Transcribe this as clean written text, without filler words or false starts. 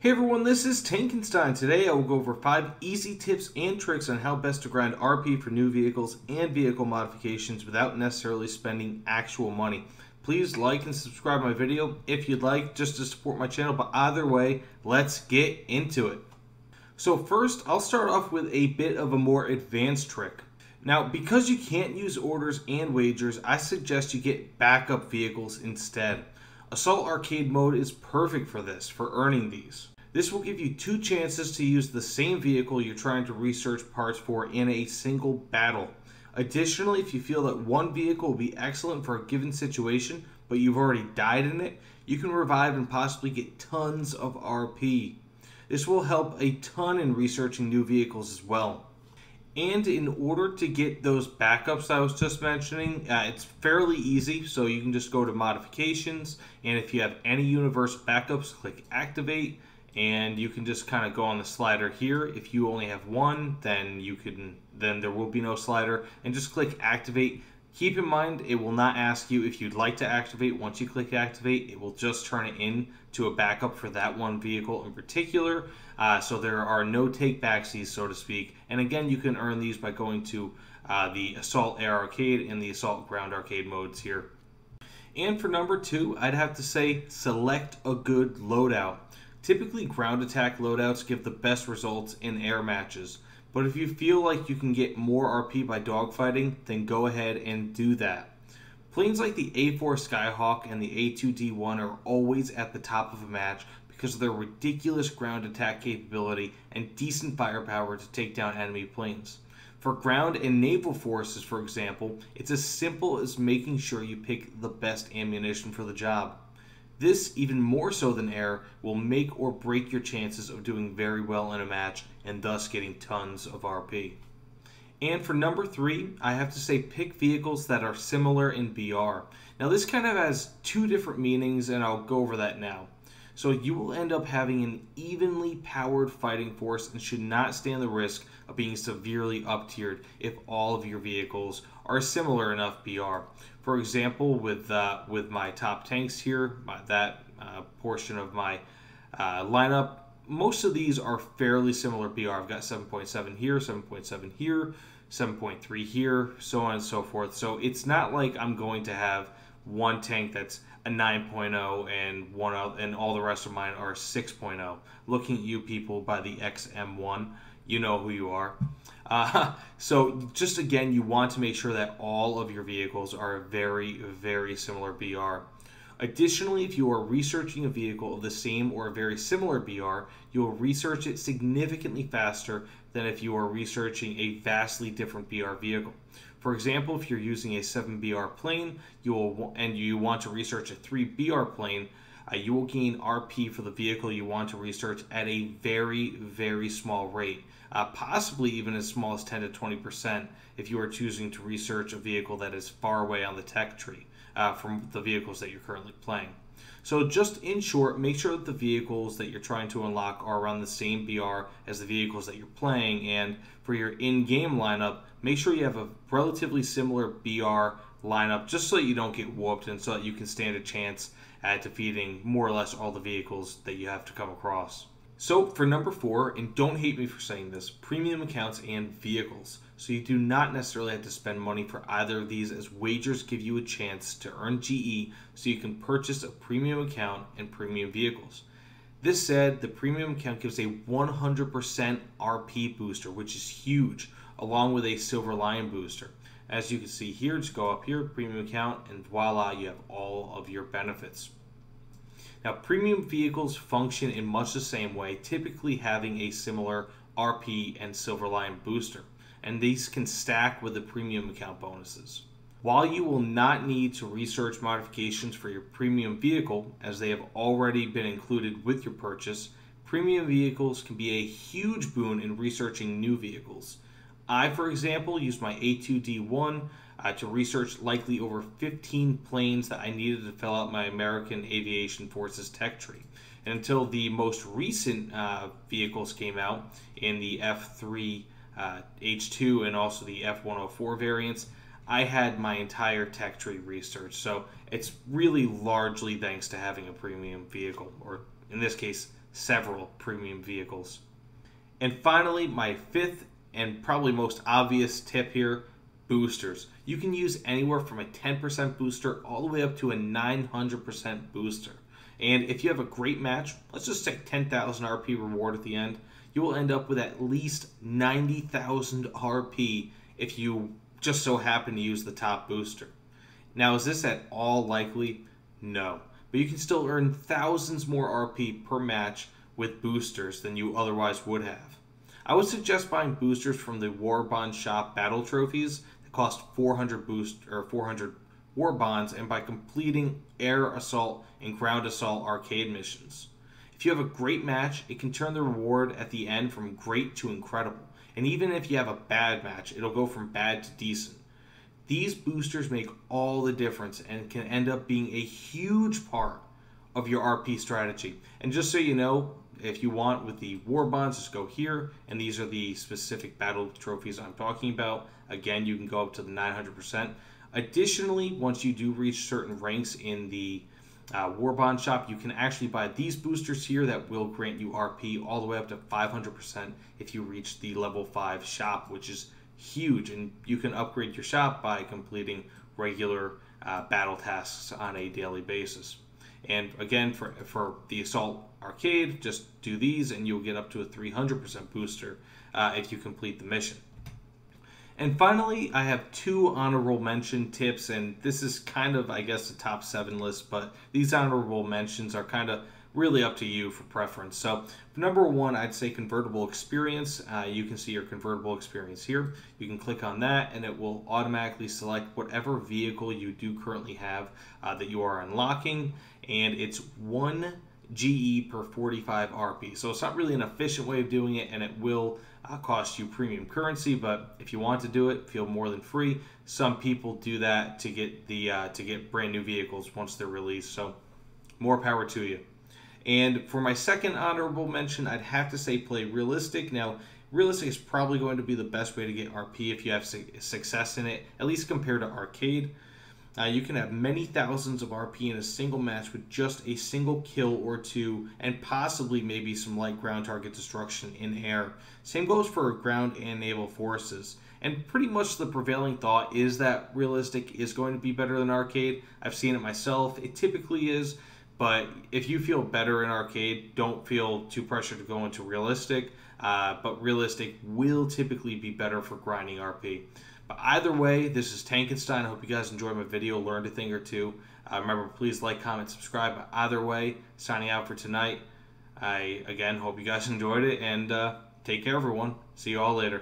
Hey everyone, this is Tankenstein. Today I will go over 5 easy tips and tricks on how best to grind RP for new vehicles and vehicle modifications without necessarily spending actual money. Please like and subscribe my video if you'd like, just to support my channel, but either way, let's get into it. So first, I'll start off with a bit of a more advanced trick. Now, because you can't use orders and wagers, I suggest you get backup vehicles instead. Assault Arcade mode is perfect for this, for earning these. This will give you 2 chances to use the same vehicle you're trying to research parts for in a single battle. Additionally, if you feel that one vehicle will be excellent for a given situation, but you've already died in it, you can revive and possibly get tons of RP. This will help a ton in researching new vehicles as well. And in order to get those backups I was just mentioning, it's fairly easy. So you can just go to modifications, and if you have any universe backups, click activate, and you can just kind of go on the slider here. If you only have one, then there will be no slider, and just click activate. Keep in mind, it will not ask you if you'd like to activate. Once you click activate, it will just turn it into a backup for that one vehicle in particular. So there are no take-backsies, so to speak. And again, you can earn these by going to the Assault Air Arcade and the Assault Ground Arcade modes here. And for number 2, I'd have to say select a good loadout. Typically, ground attack loadouts give the best results in air matches. But if you feel like you can get more RP by dogfighting, then go ahead and do that. Planes like the A4 Skyhawk and the A2D1 are always at the top of a match because of their ridiculous ground attack capability and decent firepower to take down enemy planes. For ground and naval forces, for example, it's as simple as making sure you pick the best ammunition for the job. This, even more so than air, will make or break your chances of doing very well in a match and thus getting tons of RP. And for number 3, I have to say pick vehicles that are similar in BR. Now this kind of has 2 different meanings, and I'll go over that now. So you will end up having an evenly powered fighting force and should not stand the risk of being severely up-tiered if all of your vehicles are similar enough BR. For example, with my top tanks here, that portion of my lineup, most of these are fairly similar BR. I've got 7.7 here, 7.7 here, 7.3 here, so on and so forth. So it's not like I'm going to have one tank that's a 9.0 and all the rest of mine are 6.0. Looking at you people by the XM1, you know who you are. So just again, you want to make sure that all of your vehicles are very, very similar BR. Additionally, if you are researching a vehicle of the same or very similar BR, you will research it significantly faster than if you are researching a vastly different BR vehicle. For example, if you're using a 7BR plane and you want to research a 3BR plane, you will gain RP for the vehicle you want to research at a very, very small rate, possibly even as small as 10 to 20% if you are choosing to research a vehicle that is far away on the tech tree from the vehicles that you're currently playing. So just in short, make sure that the vehicles that you're trying to unlock are around the same BR as the vehicles that you're playing, and for your in-game lineup, make sure you have a relatively similar BR lineup just so that you don't get whooped and so that you can stand a chance at defeating more or less all the vehicles that you have to come across. So for number 4, and don't hate me for saying this, premium accounts and vehicles. So you do not necessarily have to spend money for either of these, as wagers give you a chance to earn GE so you can purchase a premium account and premium vehicles. This said, the premium account gives a 100% RP booster, which is huge, along with a Silver Lion booster. As you can see here, just go up here, premium account, and voila, you have all of your benefits. Now, premium vehicles function in much the same way, typically having a similar RP and Silver Lion booster, and these can stack with the premium account bonuses. While you will not need to research modifications for your premium vehicle, as they have already been included with your purchase, premium vehicles can be a huge boon in researching new vehicles. I, for example, used my A2D1 to research likely over 15 planes that I needed to fill out my American Aviation Forces tech tree. And until the most recent vehicles came out in the F3, H2, and also the F104 variants, I had my entire tech tree researched. So it's really largely thanks to having a premium vehicle, or in this case, several premium vehicles. And finally, my fifth and probably most obvious tip here, boosters. You can use anywhere from a 10% booster all the way up to a 900% booster. And if you have a great match, let's just stick 10,000 RP reward at the end, you will end up with at least 90,000 RP if you just so happen to use the top booster. Now, is this at all likely? No. But you can still earn thousands more RP per match with boosters than you otherwise would have. I would suggest buying boosters from the Warbond Shop Battle Trophies that cost 400 Warbonds, and by completing air assault and ground assault arcade missions. If you have a great match, it can turn the reward at the end from great to incredible. And even if you have a bad match, it'll go from bad to decent. These boosters make all the difference and can end up being a huge part of your RP strategy. And just so you know, if you want, with the war bonds, just go here, and these are the specific battle trophies I'm talking about. Again, you can go up to the 900%. Additionally, once you do reach certain ranks in the Warbond Shop, you can actually buy these boosters here that will grant you RP all the way up to 500% if you reach the level 5 shop, which is huge. And you can upgrade your shop by completing regular battle tasks on a daily basis. And again, for the Assault Arcade, just do these and you'll get up to a 300% booster if you complete the mission. And finally, I have two honorable mention tips, and this is kind of, I guess, a top 7 list, but these honorable mentions are kind of really up to you for preference. So number 1, I'd say convertible experience. You can see your convertible experience here. You can click on that and it will automatically select whatever vehicle you do currently have that you are unlocking, and it's 1 GE per 45 RP. So it's not really an efficient way of doing it, and it will cost you premium currency, but if you want to do it, feel more than free. Some people do that to get the brand new vehicles once they're released, so more power to you. And for my second honorable mention, I'd have to say play realistic. Now, realistic is probably going to be the best way to get RP if you have success in it, at least compared to arcade. You can have many thousands of RP in a single match with just a single kill or two, and possibly maybe some light ground target destruction in air. Same goes for ground and naval forces. And pretty much the prevailing thought is that realistic is going to be better than arcade. I've seen it myself. It typically is. But if you feel better in arcade, don't feel too pressured to go into realistic. But realistic will typically be better for grinding RP. But either way, this is Tankenstein. I hope you guys enjoyed my video, learned a thing or two. Remember, please like, comment, subscribe. But either way, signing out for tonight. I, again, hope you guys enjoyed it, and take care, everyone. See you all later.